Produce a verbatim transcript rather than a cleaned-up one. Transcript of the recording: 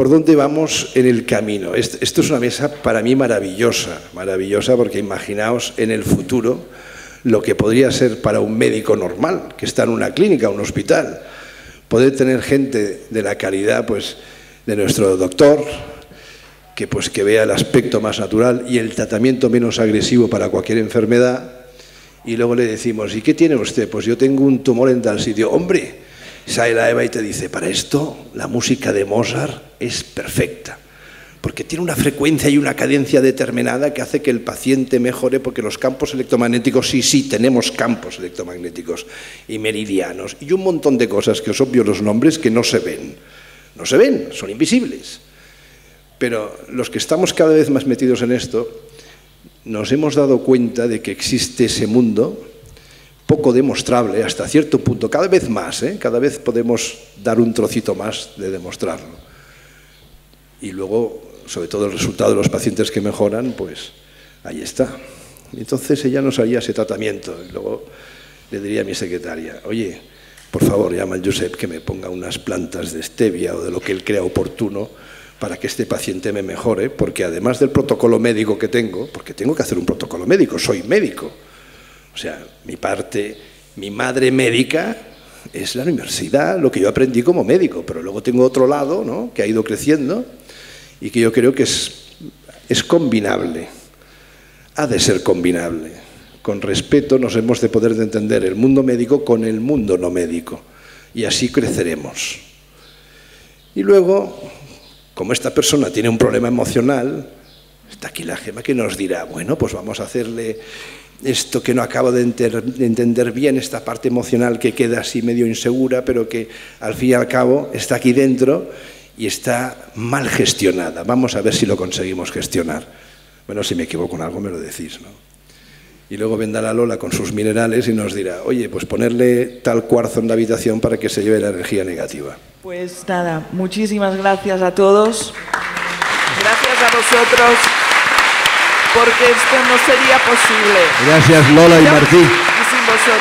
por dónde vamos en el camino. Esto es una mesa para mí maravillosa, maravillosa porque imaginaos en el futuro lo que podría ser para un médico normal, que está en una clínica, un hospital, poder tener gente de la calidad pues, de nuestro doctor, que, pues, que vea el aspecto más natural y el tratamiento menos agresivo para cualquier enfermedad. Y luego le decimos, ¿y qué tiene usted? Pues yo tengo un tumor en tal sitio. ¡Hombre! Sale la Eva y te dice, para esto la música de Mozart es perfecta, porque tiene una frecuencia y una cadencia determinada que hace que el paciente mejore, porque los campos electromagnéticos, sí, sí, tenemos campos electromagnéticos y meridianos, y un montón de cosas que os obvio los nombres que no se ven. No se ven, son invisibles. Pero los que estamos cada vez más metidos en esto, nos hemos dado cuenta de que existe ese mundo poco demostrable hasta cierto punto, cada vez más, ¿eh? Cada vez podemos dar un trocito más de demostrarlo. Y luego, sobre todo el resultado de los pacientes que mejoran, pues ahí está. Entonces ella nos haría ese tratamiento y luego le diría a mi secretaria, oye, por favor, llama al Josep que me ponga unas plantas de stevia o de lo que él crea oportuno, para que este paciente me mejore, porque además del protocolo médico que tengo, porque tengo que hacer un protocolo médico, soy médico. O sea, mi parte, mi madre médica es la universidad, lo que yo aprendí como médico, pero luego tengo otro lado, ¿no?, que ha ido creciendo y que yo creo que es, es combinable, ha de ser combinable. Con respeto nos hemos de poder entender el mundo médico con el mundo no médico y así creceremos. Y luego, como esta persona tiene un problema emocional, está aquí la Gemma que nos dirá, bueno, pues vamos a hacerle esto que no acaba de, enter, de entender bien, esta parte emocional que queda así medio insegura, pero que al fin y al cabo está aquí dentro y está mal gestionada. Vamos a ver si lo conseguimos gestionar. Bueno, si me equivoco en algo me lo decís, ¿no? Y luego vendrá la Lola con sus minerales y nos dirá, oye, pues ponerle tal cuarzo en la habitación para que se lleve la energía negativa. Pues nada, muchísimas gracias a todos. Gracias a vosotros, porque esto no sería posible. Gracias Lola y Martín. Y sin vosotros.